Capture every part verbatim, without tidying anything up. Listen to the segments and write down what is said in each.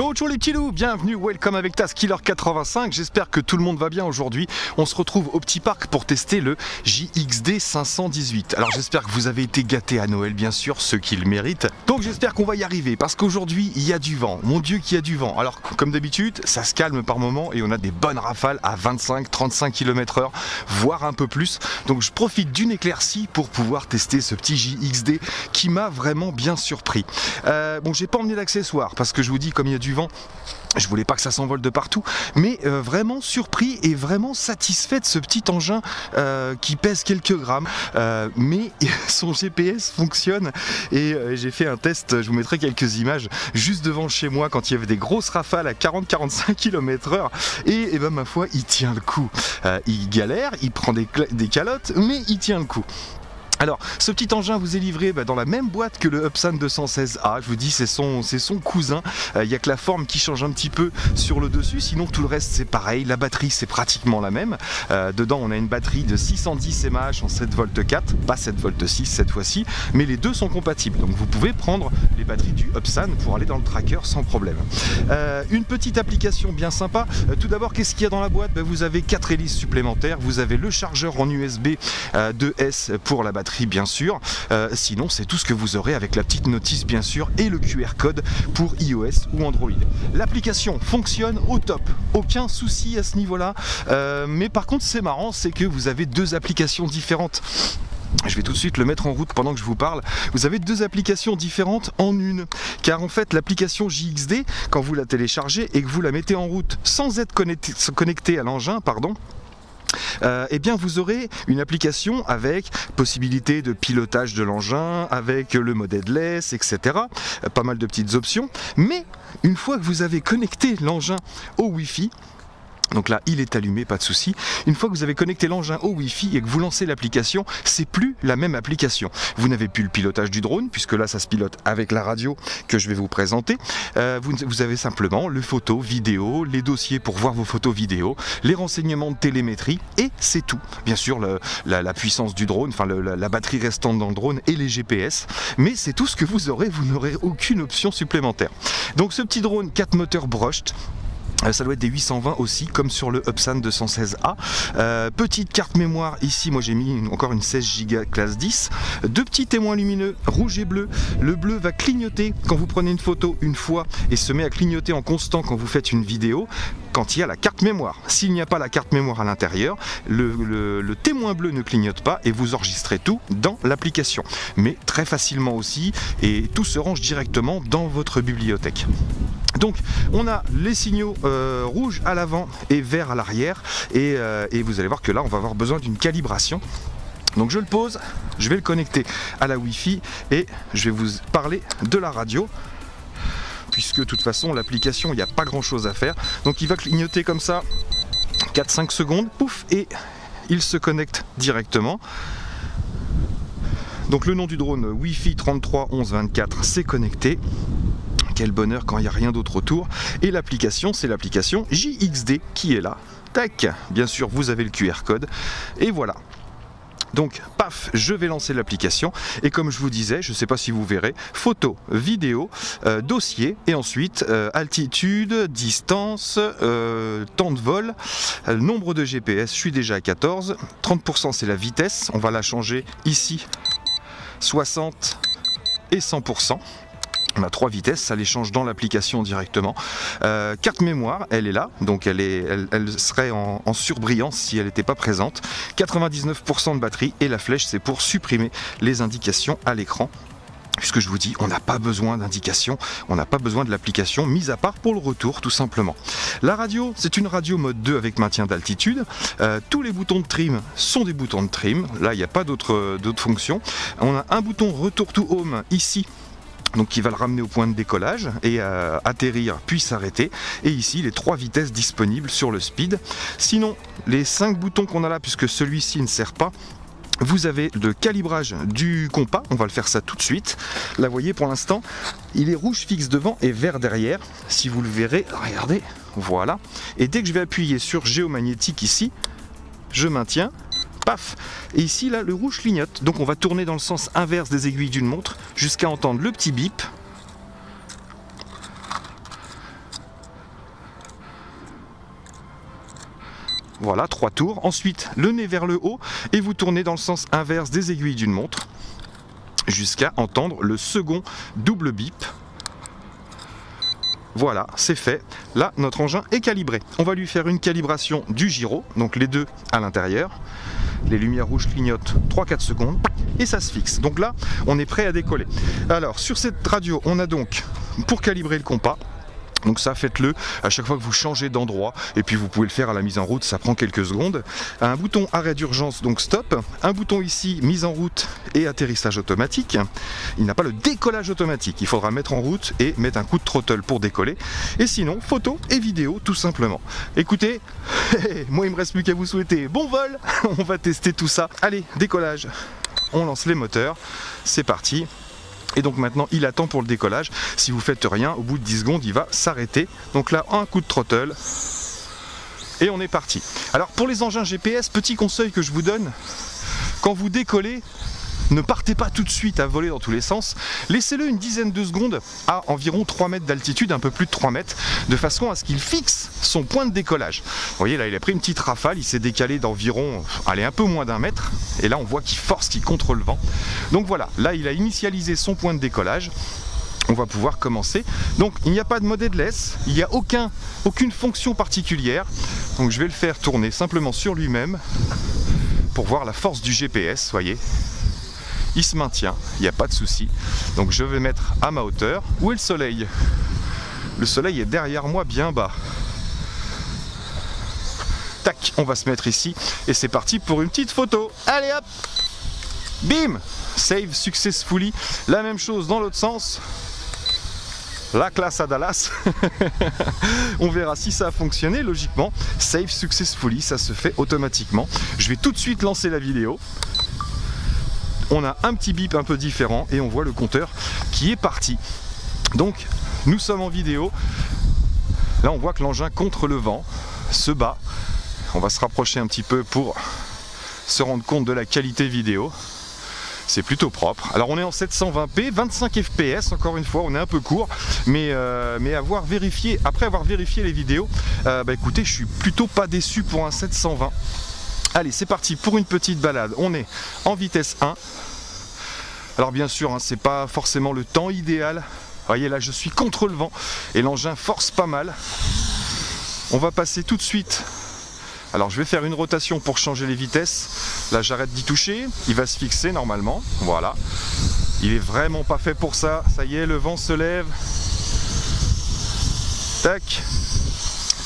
Ciao ciao les petits loups, bienvenue, welcome avec Tazkiller quatre-vingt-cinq, j'espère que tout le monde va bien aujourd'hui. On se retrouve au petit parc pour tester le J X D cinq cent dix-huit. Alors j'espère que vous avez été gâtés à Noël, bien sûr, ceux qui le méritent. Donc j'espère qu'on va y arriver, parce qu'aujourd'hui il y a du vent, mon dieu qu'il y a du vent. Alors comme d'habitude, ça se calme par moment et on a des bonnes rafales à vingt-cinq trente-cinq kilomètres heure, voire un peu plus. Donc je profite d'une éclaircie pour pouvoir tester ce petit J X D qui m'a vraiment bien surpris. Euh, bon, j'ai pas emmené d'accessoires, parce que je vous dis, comme il y a du vent, je voulais pas que ça s'envole de partout, mais euh, vraiment surpris et vraiment satisfait de ce petit engin euh, qui pèse quelques grammes, euh, mais son G P S fonctionne et euh, j'ai fait un test, je vous mettrai quelques images juste devant chez moi quand il y avait des grosses rafales à quarante à quarante-cinq kilomètres heure et, et ben ma foi il tient le coup, euh, il galère, il prend des, des calottes mais il tient le coup. Alors, ce petit engin vous est livré bah, dans la même boîte que le HUBSAN deux cent seize A. Je vous dis, c'est son, c'est son cousin. Il euh, n'y a que la forme qui change un petit peu sur le dessus. Sinon, tout le reste, c'est pareil. La batterie, c'est pratiquement la même. Euh, dedans, on a une batterie de six cent dix milliamps heure en sept volts quatre. Pas sept volts six cette fois-ci. Mais les deux sont compatibles. Donc, vous pouvez prendre les batteries du HUBSAN pour aller dans le tracker sans problème. Euh, une petite application bien sympa. Euh, tout d'abord, qu'est-ce qu'il y a dans la boîte? Bah, vous avez quatre hélices supplémentaires. Vous avez le chargeur en U S B euh, deux S pour la batterie, bien sûr, euh, sinon c'est tout ce que vous aurez avec la petite notice bien sûr et le Q R code pour iOS ou Android. L'application fonctionne au top, aucun souci à ce niveau là, euh, mais par contre c'est marrant, c'est que vous avez deux applications différentes. Je vais tout de suite le mettre en route pendant que je vous parle. Vous avez deux applications différentes en une, car en fait l'application J X D, quand vous la téléchargez et que vous la mettez en route sans être connecté, connecté à l'engin, pardon, Euh, eh bien vous aurez une application avec possibilité de pilotage de l'engin, avec le mode headless, et cetera. Euh, pas mal de petites options. Mais une fois que vous avez connecté l'engin au Wi-Fi, donc là il est allumé, pas de souci. Une fois que vous avez connecté l'engin au Wi-Fi et que vous lancez l'application, c'est plus la même application. Vous n'avez plus le pilotage du drone, puisque là ça se pilote avec la radio que je vais vous présenter. Euh, vous, vous avez simplement le photo, vidéo, les dossiers pour voir vos photos vidéo, les renseignements de télémétrie et c'est tout. Bien sûr le, la, la puissance du drone, enfin le, la, la batterie restante dans le drone et les G P S, mais c'est tout ce que vous aurez, vous n'aurez aucune option supplémentaire. Donc ce petit drone quatre moteurs Brushed, ça doit être des huit cent vingt aussi, comme sur le HUBSAN deux cent seize A. Euh, petite carte mémoire ici, moi j'ai mis une, encore une seize giga classe dix. Deux petits témoins lumineux, rouge et bleu. Le bleu va clignoter quand vous prenez une photo une fois et se met à clignoter en constant quand vous faites une vidéo, quand il y a la carte mémoire. S'il n'y a pas la carte mémoire à l'intérieur, le, le, le témoin bleu ne clignote pas et vous enregistrez tout dans l'application. Mais très facilement aussi, et tout se range directement dans votre bibliothèque. Donc on a les signaux euh, rouges à l'avant et verts à l'arrière et, euh, et vous allez voir que là on va avoir besoin d'une calibration. Donc je le pose, je vais le connecter à la Wi-Fi et je vais vous parler de la radio, puisque de toute façon l'application il n'y a pas grand chose à faire. Donc il va clignoter comme ça quatre à cinq secondes, pouf, et il se connecte directement. Donc le nom du drone Wi-Fi trente-trois onze vingt-quatre, c'est connecté. Quel bonheur quand il n'y a rien d'autre autour. Et l'application, c'est l'application J X D qui est là. Tac, bien sûr, vous avez le Q R code. Et voilà. Donc, paf, je vais lancer l'application. Et comme je vous disais, je ne sais pas si vous verrez, photo, vidéo, euh, dossier, et ensuite euh, altitude, distance, euh, temps de vol, euh, nombre de G P S, je suis déjà à quatorze. trente pour cent, c'est la vitesse. On va la changer ici. soixante et cent pour cent. On a trois vitesses, ça les change dans l'application directement. Euh, carte mémoire, elle est là, donc elle, est, elle, elle serait en, en surbrillance si elle n'était pas présente. quatre-vingt-dix-neuf pour cent de batterie et la flèche, c'est pour supprimer les indications à l'écran. Puisque je vous dis, on n'a pas besoin d'indications, on n'a pas besoin de l'application, mis à part pour le retour tout simplement. La radio, c'est une radio mode deux avec maintien d'altitude. Euh, tous les boutons de trim sont des boutons de trim, là il n'y a pas d'autres fonctions. On a un bouton retour to home ici, donc qui va le ramener au point de décollage et euh, atterrir puis s'arrêter, et ici les trois vitesses disponibles sur le speed. Sinon les cinq boutons qu'on a là, puisque celui-ci ne sert pas, vous avez le calibrage du compas, on va le faire ça tout de suite. Là vous voyez pour l'instant il est rouge fixe devant et vert derrière, si vous le verrez, regardez, voilà. Et dès que je vais appuyer sur géomagnétique ici, je maintiens. Paf! Et ici, là, le rouge clignote. Donc on va tourner dans le sens inverse des aiguilles d'une montre jusqu'à entendre le petit bip. Voilà, trois tours. Ensuite, le nez vers le haut et vous tournez dans le sens inverse des aiguilles d'une montre jusqu'à entendre le second double bip. Voilà, c'est fait. Là, notre engin est calibré. On va lui faire une calibration du gyro, donc les deux à l'intérieur. Les lumières rouges clignotent trois à quatre secondes et ça se fixe. Donc là, on est prêt à décoller. Alors, sur cette radio, on a donc, pour calibrer le compas, donc ça, faites-le à chaque fois que vous changez d'endroit et puis vous pouvez le faire à la mise en route, ça prend quelques secondes. Un bouton arrêt d'urgence, donc stop. Un bouton ici, mise en route et atterrissage automatique. Il n'a pas le décollage automatique, il faudra mettre en route et mettre un coup de throttle pour décoller. Et sinon, photo et vidéo tout simplement. Écoutez, moi il me reste plus qu'à vous souhaiter bon vol, on va tester tout ça. Allez, décollage, on lance les moteurs, c'est parti. Et donc maintenant il attend pour le décollage. Si vous faites rien, au bout de dix secondes il va s'arrêter. Donc là, un coup de throttle et on est parti. Alors pour les engins G P S, petit conseil que je vous donne, quand vous décollez, ne partez pas tout de suite à voler dans tous les sens. Laissez-le une dizaine de secondes à environ trois mètres d'altitude, un peu plus de trois mètres, de façon à ce qu'il fixe son point de décollage. Vous voyez là, il a pris une petite rafale, il s'est décalé d'environ, allez, un peu moins d'un mètre. Et là, on voit qu'il force, qu'il contre le vent. Donc voilà, là, il a initialisé son point de décollage. On va pouvoir commencer. Donc il n'y a pas de mode headless, il n'y a aucun, aucune fonction particulière. Donc je vais le faire tourner simplement sur lui-même pour voir la force du G P S, voyez. Il se maintient, il n'y a pas de souci. Donc je vais mettre à ma hauteur. Où est le soleil? Le soleil est derrière moi, bien bas. Tac, on va se mettre ici et c'est parti pour une petite photo. Allez hop, bim, save successfully. La même chose dans l'autre sens. La classe à Dallas. On verra si ça a fonctionné. Logiquement, save successfully, ça se fait automatiquement. Je vais tout de suite lancer la vidéo. On a un petit bip un peu différent et on voit le compteur qui est parti. Donc nous sommes en vidéo. Là on voit que l'engin contre le vent se bat. On va se rapprocher un petit peu pour se rendre compte de la qualité vidéo. C'est plutôt propre. Alors on est en sept cent vingt p, vingt-cinq F P S, encore une fois on est un peu court, mais, euh, mais avoir vérifié, après avoir vérifié les vidéos, euh, bah écoutez, je suis plutôt pas déçu pour un sept cent vingt. Allez, c'est parti pour une petite balade. On est en vitesse un. Alors bien sûr, hein, c'est pas forcément le temps idéal. Voyez là, je suis contre le vent et l'engin force pas mal. On va passer tout de suite. Alors je vais faire une rotation pour changer les vitesses. Là, j'arrête d'y toucher. Il va se fixer normalement. Voilà. Il est vraiment pas fait pour ça. Ça y est, le vent se lève. Tac.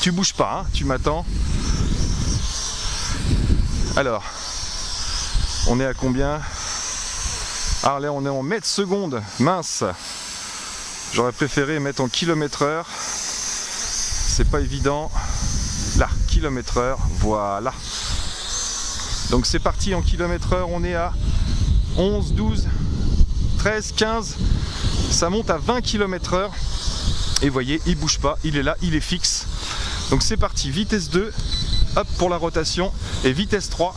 Tu bouges pas, hein, tu m'attends. Alors, on est à combien? Ah là, on est en mètres secondes, mince. J'aurais préféré mettre en kilomètre heure. C'est pas évident. Là, kilomètre heure, voilà. Donc c'est parti en kilomètre heure, on est à onze, douze, treize, quinze. Ça monte à vingt kilomètres heure. Et voyez, il bouge pas, il est là, il est fixe. Donc c'est parti, vitesse deux. Hop pour la rotation et vitesse trois.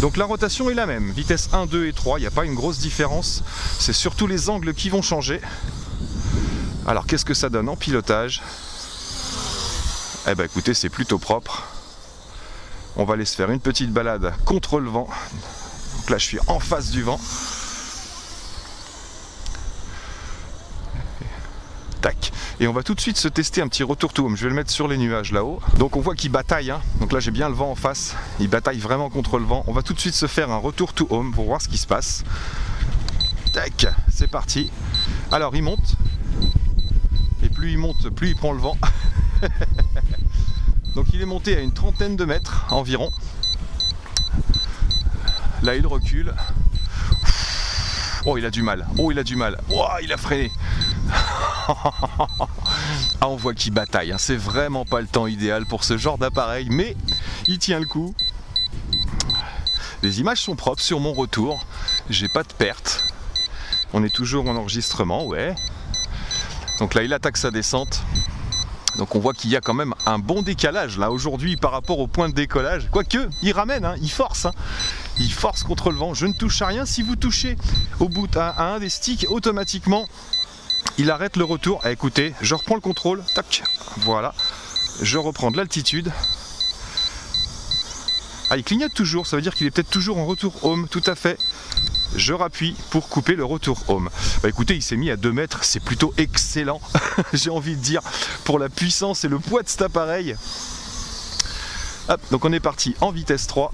Donc la rotation est la même, vitesse un, deux et trois, il n'y a pas une grosse différence, c'est surtout les angles qui vont changer. Alors qu'est-ce que ça donne en pilotage? Eh ben écoutez, c'est plutôt propre. On va aller se faire une petite balade contre le vent. Donc là je suis en face du vent. Tac. Et on va tout de suite se tester un petit retour to home. Je vais le mettre sur les nuages là-haut. Donc on voit qu'il bataille, hein. Donc là j'ai bien le vent en face. Il bataille vraiment contre le vent. On va tout de suite se faire un retour to home pour voir ce qui se passe. Tac, c'est parti. Alors il monte. Et plus il monte, plus il prend le vent. Donc il est monté à une trentaine de mètres environ. Là il recule. Oh il a du mal. Oh il a du mal. Oh il a freiné. Ah, on voit qu'il bataille, hein. C'est vraiment pas le temps idéal pour ce genre d'appareil, mais il tient le coup. Les images sont propres sur mon retour, j'ai pas de perte. On est toujours en enregistrement, ouais. Donc là, il attaque sa descente. Donc on voit qu'il y a quand même un bon décalage là aujourd'hui par rapport au point de décollage. Quoique, il ramène, hein, il force, hein. Il force contre le vent. Je ne touche à rien. Si vous touchez au bout à un des sticks, automatiquement, il arrête le retour. Eh, écoutez, je reprends le contrôle. Tac, voilà. Je reprends de l'altitude. Ah, il clignote toujours, ça veut dire qu'il est peut-être toujours en retour home, tout à fait. Je rappuie pour couper le retour home. Bah écoutez, il s'est mis à deux mètres, c'est plutôt excellent, j'ai envie de dire, pour la puissance et le poids de cet appareil. Hop, donc on est parti en vitesse trois.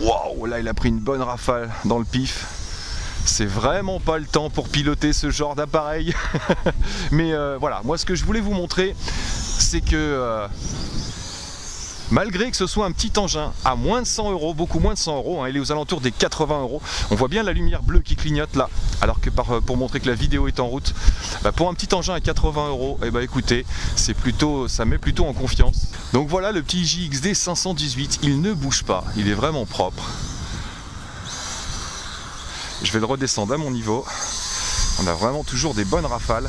Waouh, là il a pris une bonne rafale dans le pif. C'est vraiment pas le temps pour piloter ce genre d'appareil. Mais euh, voilà, moi ce que je voulais vous montrer, c'est que euh, malgré que ce soit un petit engin à moins de cent euros, beaucoup moins de cent euros, hein, il est aux alentours des quatre-vingts euros. On voit bien la lumière bleue qui clignote là, alors que par, pour montrer que la vidéo est en route, bah pour un petit engin à quatre-vingts euros, et bah écoutez, c'est plutôt, ça met plutôt en confiance. Donc voilà le petit J X D cinq cent dix-huit, il ne bouge pas, il est vraiment propre. Je vais le redescendre à mon niveau. On a vraiment toujours des bonnes rafales.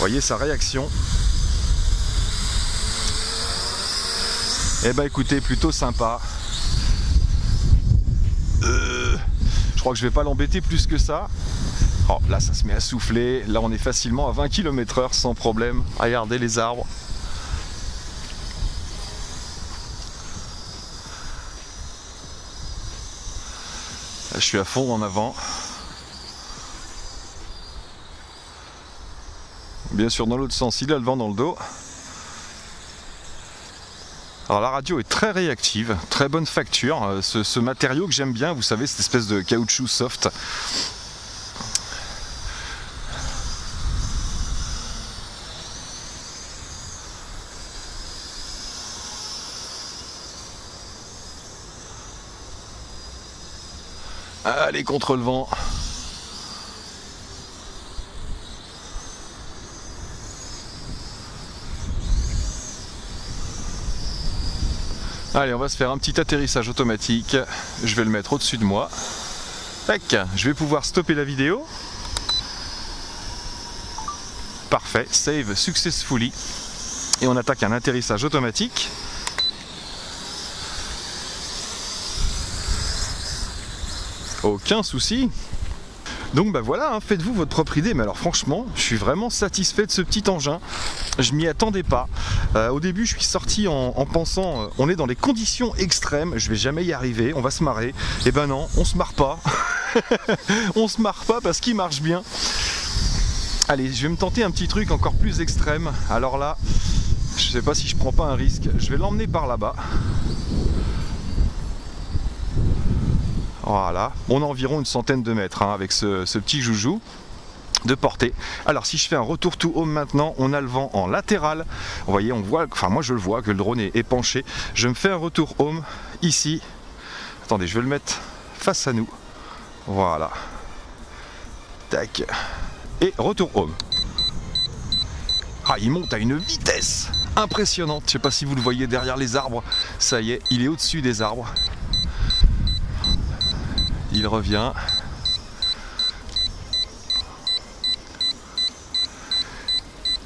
Voyez sa réaction. Eh ben écoutez, plutôt sympa. Euh, je crois que je vais pas l'embêter plus que ça. Oh, là ça se met à souffler. Là on est facilement à vingt kilomètres heure sans problème. Regardez les arbres. Je suis à fond en avant. Bien sûr dans l'autre sens, il a le vent dans le dos. Alors la radio est très réactive, très bonne facture. Ce, ce matériau que j'aime bien, vous savez, cette espèce de caoutchouc soft. Allez, contre le vent. Allez, on va se faire un petit atterrissage automatique. Je vais le mettre au-dessus de moi. Tac, je vais pouvoir stopper la vidéo. Parfait, save successfully. Et on attaque un atterrissage automatique. Aucun souci. Donc bah voilà, hein, faites-vous votre propre idée. Mais alors franchement, je suis vraiment satisfait de ce petit engin. Je m'y attendais pas. Euh, au début, je suis sorti en, en pensant, euh, on est dans les conditions extrêmes, je vais jamais y arriver, on va se marrer. Et ben non, on se marre pas. On se marre pas parce qu'il marche bien. Allez, je vais me tenter un petit truc encore plus extrême. Alors là, je sais pas si je prends pas un risque. Je vais l'emmener par là-bas. Voilà, on a environ une centaine de mètres hein, avec ce, ce petit joujou de portée. Alors si je fais un retour to home maintenant, on a le vent en latéral. Vous voyez, on voit, enfin moi je le vois que le drone est penché. Je me fais un retour home ici. Attendez, je vais le mettre face à nous. Voilà. Tac. Et retour home. Ah, il monte à une vitesse impressionnante. Je ne sais pas si vous le voyez derrière les arbres. Ça y est, il est au-dessus des arbres. Il revient.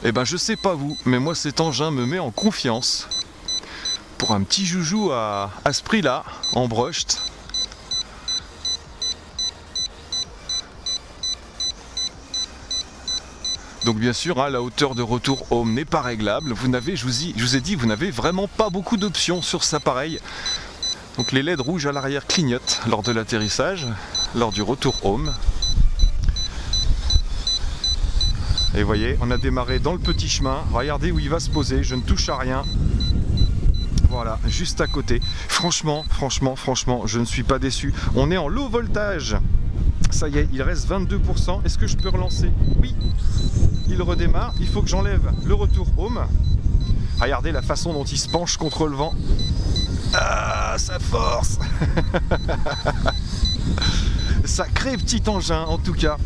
Et ben je sais pas vous, mais moi cet engin me met en confiance. Pour un petit joujou à, à ce prix là, en brochette. Donc bien sûr, hein, la hauteur de retour home n'est pas réglable. Vous n'avez, je vous, y, je vous ai dit, vous n'avez vraiment pas beaucoup d'options sur cet appareil. Donc les L E D rouges à l'arrière clignotent lors de l'atterrissage, lors du retour home. Et vous voyez, on a démarré dans le petit chemin. Regardez où il va se poser, je ne touche à rien. Voilà, juste à côté. Franchement, franchement, franchement, je ne suis pas déçu. On est en low voltage. Ça y est, il reste vingt-deux pour cent. Est-ce que je peux relancer? Oui, il redémarre. Il faut que j'enlève le retour home. Regardez la façon dont il se penche contre le vent. Ah, ça force. Sacré petit engin en tout cas.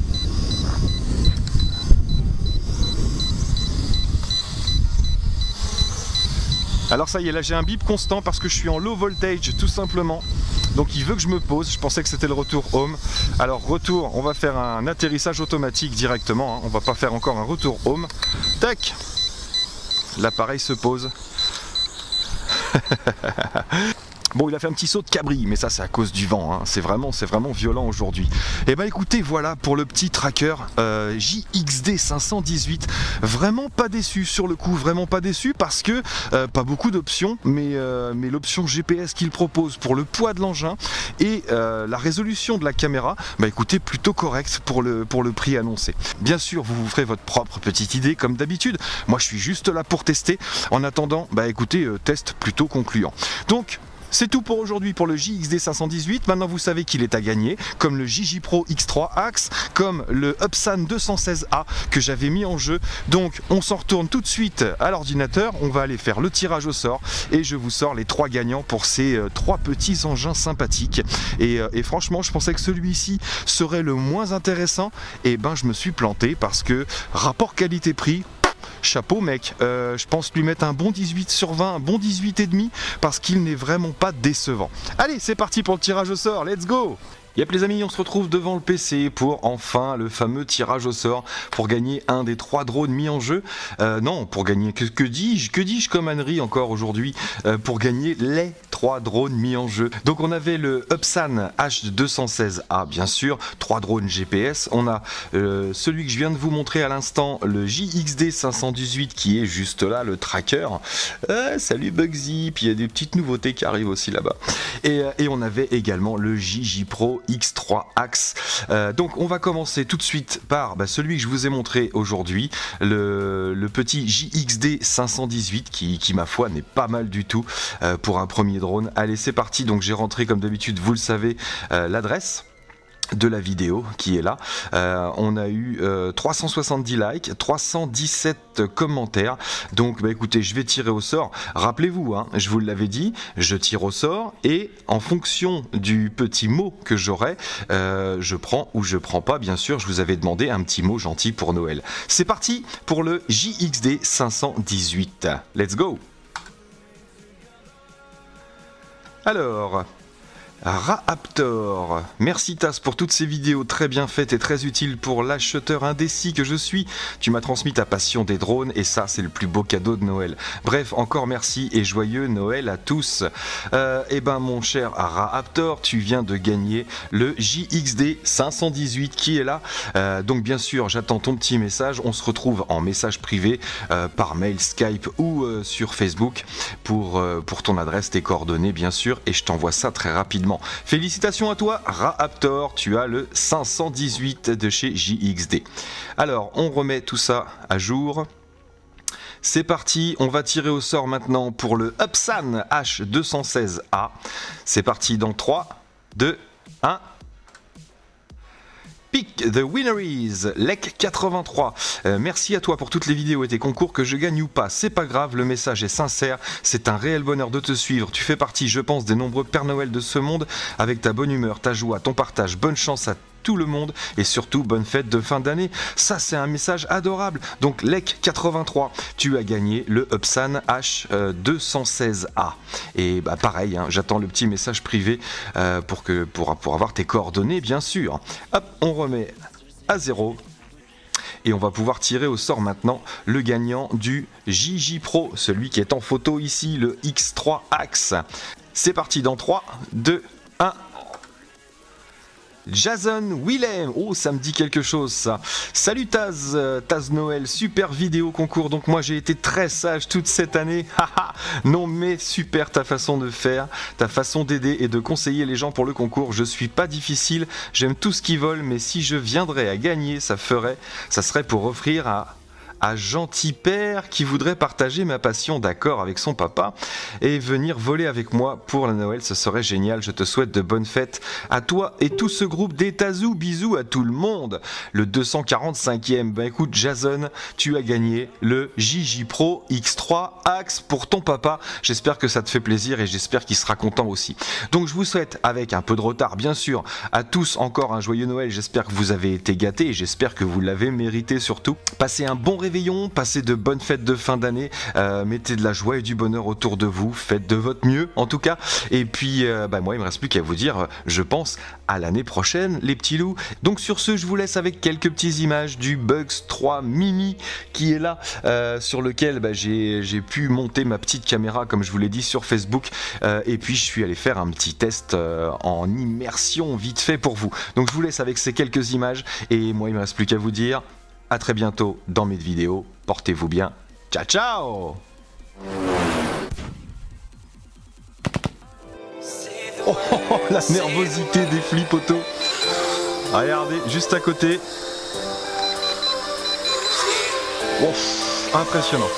Alors ça y est, là j'ai un bip constant parce que je suis en low voltage tout simplement. Donc il veut que je me pose, je pensais que c'était le retour home. Alors retour, on va faire un atterrissage automatique directement, hein. On va pas faire encore un retour home. Tac. L'appareil se pose. Bon, il a fait un petit saut de cabri, mais ça c'est à cause du vent, hein. C'est vraiment, c'est vraiment violent aujourd'hui. Et bah écoutez, voilà pour le petit tracker euh, J X D cinq cent dix-huit. Vraiment pas déçu sur le coup, vraiment pas déçu parce que euh, pas beaucoup d'options, mais, euh, mais l'option G P S qu'il propose pour le poids de l'engin et euh, la résolution de la caméra, bah écoutez, plutôt correct pour le, pour le prix annoncé. Bien sûr, vous vous ferez votre propre petite idée comme d'habitude. Moi je suis juste là pour tester. En attendant, bah écoutez, euh, test plutôt concluant. Donc c'est tout pour aujourd'hui pour le J X D cinq cent dix-huit. Maintenant vous savez qu'il est à gagner, comme le J J Pro X trois Axe, comme le HUBSAN deux cent seize A que j'avais mis en jeu. Donc on s'en retourne tout de suite à l'ordinateur, on va aller faire le tirage au sort et je vous sors les trois gagnants pour ces euh, trois petits engins sympathiques. Et, euh, et franchement, je pensais que celui-ci serait le moins intéressant, et ben je me suis planté parce que rapport qualité-prix, chapeau mec, euh, je pense lui mettre un bon dix-huit sur vingt, un bon dix-huit virgule cinq parce qu'il n'est vraiment pas décevant. Allez, c'est parti pour le tirage au sort, let's go! Yep les amis, on se retrouve devant le P C pour enfin le fameux tirage au sort pour gagner un des trois drones mis en jeu. Euh, non, pour gagner, que, que dis-je, que dis-je comme ânerie encore aujourd'hui, euh, pour gagner les trois drones mis en jeu. Donc on avait le HUBSAN H deux cent seize A bien sûr, trois drones G P S. On a euh, celui que je viens de vous montrer à l'instant, le J X D cinq cent dix-huit qui est juste là, le tracker. Euh, salut Bugsy, puis il y a des petites nouveautés qui arrivent aussi là-bas. Et, et on avait également le J J Pro X trois Axe. Euh, donc on va commencer tout de suite par bah, celui que je vous ai montré aujourd'hui, le, le petit J X D cinq cent dix-huit qui, qui ma foi n'est pas mal du tout euh, pour un premier drone. Allez, c'est parti. Donc j'ai rentré comme d'habitude, vous le savez, euh, l'adresse de la vidéo qui est là. Euh, on a eu euh, trois cent soixante-dix likes, trois cent dix-sept commentaires. Donc bah écoutez, je vais tirer au sort. Rappelez-vous, hein, je vous l'avais dit, je tire au sort et en fonction du petit mot que j'aurai, euh, je prends ou je prends pas. Bien sûr, je vous avais demandé un petit mot gentil pour Noël. C'est parti pour le J X D cinq cent dix-huit. Let's go. Alors Raptor, merci Taz pour toutes ces vidéos très bien faites et très utiles pour l'acheteur indécis que je suis. Tu m'as transmis ta passion des drones et ça c'est le plus beau cadeau de Noël. Bref, encore merci et joyeux Noël à tous. Euh, et ben mon cher Raptor, tu viens de gagner le J X D cinq cent dix-huit qui est là. Euh, donc bien sûr, j'attends ton petit message. On se retrouve en message privé euh, par mail, Skype ou euh, sur Facebook pour, euh, pour ton adresse, tes coordonnées bien sûr, et je t'envoie ça très rapidement. Félicitations à toi Raptor, tu as le cinq cent dix-huit de chez J X D. Alors on remet tout ça à jour. C'est parti, on va tirer au sort maintenant pour le HUBSAN H deux cent seize A. C'est parti dans trois, deux, un. Pick the winner is Lec quatre-vingt-trois. Euh, merci à toi pour toutes les vidéos et tes concours, que je gagne ou pas, c'est pas grave, le message est sincère, c'est un réel bonheur de te suivre, tu fais partie je pense des nombreux Père Noël de ce monde, avec ta bonne humeur, ta joie, ton partage, bonne chance à tout le monde et surtout bonne fête de fin d'année. Ça c'est un message adorable. Donc Lec quatre-vingt-trois, tu as gagné le HUBSAN H deux cent seize A et bah pareil hein, j'attends le petit message privé euh, pour, que, pour, pour avoir tes coordonnées bien sûr. Hop, on remet à zéro et on va pouvoir tirer au sort maintenant le gagnant du J J Pro, celui qui est en photo ici, le X trois Axe. C'est parti dans trois, deux, un. Jason Willem, oh ça me dit quelque chose ça. Salut Taz, Taz Noël, super vidéo concours. Donc moi j'ai été très sage toute cette année. Non mais super ta façon de faire, ta façon d'aider et de conseiller les gens pour le concours. Je suis pas difficile, j'aime tout ce qui vole, mais si je viendrais à gagner, ça ferait, ça serait pour offrir à... à gentil père qui voudrait partager ma passion, d'accord, avec son papa et venir voler avec moi pour la Noël, ce serait génial. Je te souhaite de bonnes fêtes à toi et tout ce groupe des Tazou, bisous à tout le monde. Le deux cent quarante-cinquième, bah écoute Jason, tu as gagné le J J Pro X trois Axe pour ton papa, j'espère que ça te fait plaisir et j'espère qu'il sera content aussi. Donc je vous souhaite avec un peu de retard bien sûr à tous encore un joyeux Noël, j'espère que vous avez été gâtés et j'espère que vous l'avez mérité surtout. Passez un bon réveil réveillon, passez de bonnes fêtes de fin d'année, euh, mettez de la joie et du bonheur autour de vous, faites de votre mieux en tout cas, et puis euh, bah, moi il me reste plus qu'à vous dire, je pense à l'année prochaine les petits loups. Donc sur ce, je vous laisse avec quelques petites images du Bugs trois Mini qui est là, euh, sur lequel bah, j'ai pu monter ma petite caméra comme je vous l'ai dit sur Facebook, euh, et puis je suis allé faire un petit test euh, en immersion vite fait pour vous. Donc je vous laisse avec ces quelques images et moi il me reste plus qu'à vous dire à très bientôt dans mes vidéos, portez-vous bien, ciao ciao. Oh, oh, oh, la nervosité des flips auto. Regardez, juste à côté. Oh, impressionnant.